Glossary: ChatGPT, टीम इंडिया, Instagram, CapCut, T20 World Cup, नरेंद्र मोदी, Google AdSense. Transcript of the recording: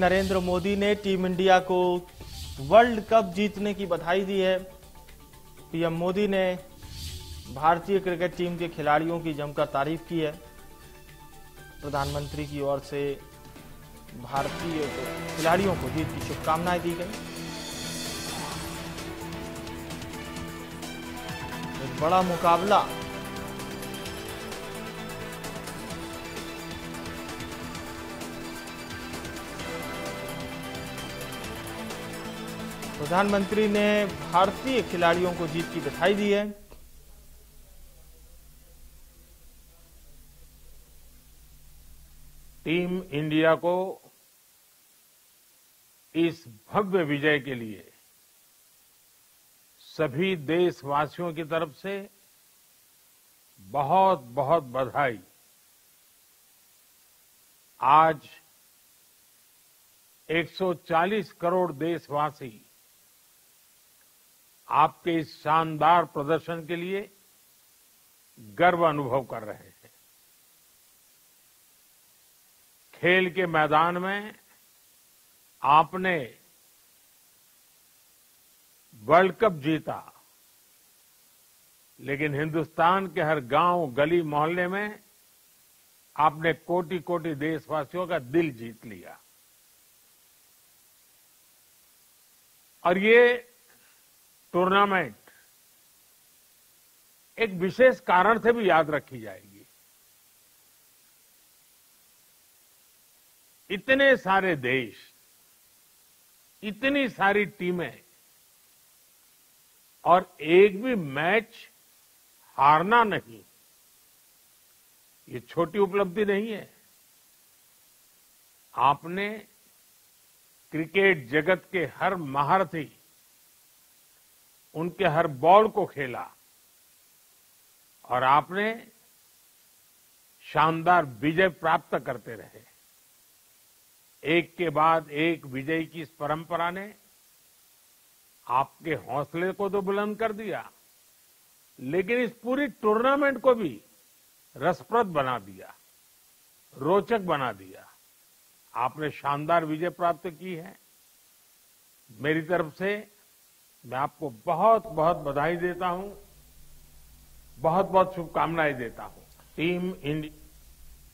नरेंद्र मोदी ने टीम इंडिया को world cup जीतने की बधाई दी है। पीएम मोदी ने भारतीय क्रिकेट टीम के खिलाड़ियों की जमकर तारीफ की है। प्रधानमंत्री की ओर से भारतीय खिलाड़ियों को जीत की शुभकामनाएं दी गई। एक बड़ा मुकाबला प्रधानमंत्री ने भारतीय खिलाड़ियों को जीत की बधाई दी है। टीम इंडिया को इस भव्य विजय के लिए सभी देशवासियों की तरफ से बहुत बहुत बधाई। आज 140 करोड़ देशवासी आपके इस शानदार प्रदर्शन के लिए गर्व अनुभव कर रहे हैं। खेल के मैदान में आपने वर्ल्ड कप जीता, लेकिन हिंदुस्तान के हर गांव, गली, मोहल्ले में आपने कोटि कोटि देशवासियों का दिल जीत लिया। और ये टूर्नामेंट एक विशेष कारण से भी याद रखी जाएगी। इतने सारे देश, इतनी सारी टीमें और एक भी मैच हारना नहीं, ये छोटी उपलब्धि नहीं है। आपने क्रिकेट जगत के हर महारथी, उनके हर बॉल को खेला और आपने शानदार विजय प्राप्त करते रहे। एक के बाद एक विजय की इस परंपरा ने आपके हौसले को तो बुलंद कर दिया, लेकिन इस पूरी टूर्नामेंट को भी रसप्रद बना दिया, रोचक बना दिया। आपने शानदार विजय प्राप्त की है। मेरी तरफ से मैं आपको बहुत बहुत बधाई देता हूं, बहुत बहुत शुभकामनाएं देता हूं। टीम इंडिया